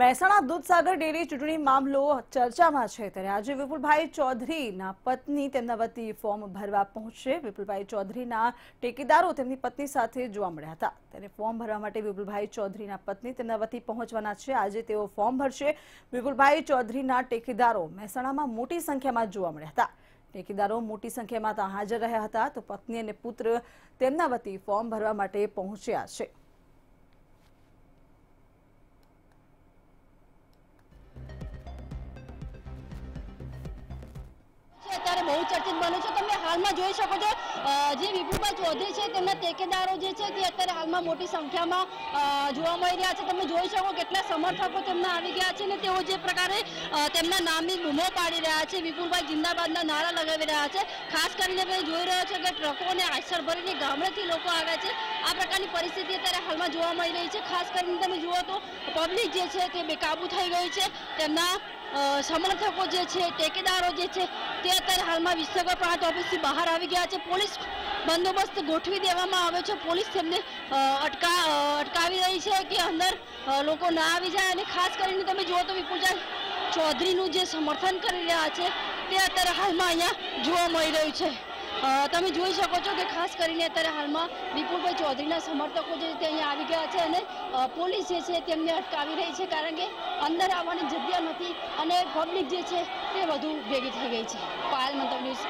Mehsana Dudhsagar dairy ચૂંટણી મામલો ચર્ચામાં છે ત્યારે આજે વિપુલભાઈ ચૌધરીના પત્ની તેમના વતી ફોર્મ ભરવા પહોંચશે। વિપુલભાઈ ચૌધરીના ટેકેદારો તેમની પત્ની સાથે જોવા મળ્યા હતા। ત્યારે ફોર્મ ભરવા માટે વિપુલભાઈ ચૌધરીના પત્ની તેમના વતી પહોંચવાના છે। આજે તેઓ ફોર્મ ભરશે। વિપુલભાઈ ચૌધરીના ટેકેદારો મહેસાણામાં મોટી સંખ્યામાં જોવા મળ્યા હતા। ટેકેદારો મોટી સંખ્યામાં ત્યાં હાજર રહ્યા હતા। તો પત્ની અને પુત્ર તેમના વતી ફોર્મ ભરવા માટે પહોંચ્યા છે। बहु चर्चित बनु तब हाल में जी सको जो विपुलभाई चौधरी है तमाम ठेकेदारों अत्यारे हाल में मोटी संख्या में जी रहा है। तब जी सको के समर्थकों गया है जो प्रकार नामनी बूमो पाड़ी रहा है। विपुलभाई जिंदाबाद नारा लगा रहा है। खास कर जी रो कि ट्रकों ने आश्चर्य भरी गामडेथी लोग आया है। आ प्रकार की परिस्थिति अत्यारे हाल में जोवा मळी रही है। खास कर तब जुओ तो पब्लिक है बेकाबू थी गई है। समर्थकों ठेकेदारों અત્યારે હાલમાં વિસનગર પ્રાંત ઓફિસથી બહાર આવી ગયા છે। પોલીસ બંદોબસ્ત ગોઠવી દેવામાં આવ્યો છે। પોલીસ તેમને અટકાવી રહી છે કે અંદર લોકો ના આવી જાય। અને ખાસ કરીને તમે જુઓ તો વિપુલભાઈ ચૌધરીનું જે સમર્થન કરી રહ્યા છે તે અત્યારે હાલમાં અહીંયા જોવા મળી રહ્યું છે। તમે જોઈ શકો છો કે ખાસ કરીને અત્યારે હાલમાં વિપુલભાઈ ચૌધરીના સમર્થકો જે તે અહીંયા આવી ગયા છે અને પોલીસ જે છે તેમને અટકાવી રહી છે કારણ કે અંદર આવવાની જગ્યા નથી અને પબ્લિક જે છે તે વધુ ભેગી થઈ ગઈ છે। પાયલ મંતવ ન્યૂઝ।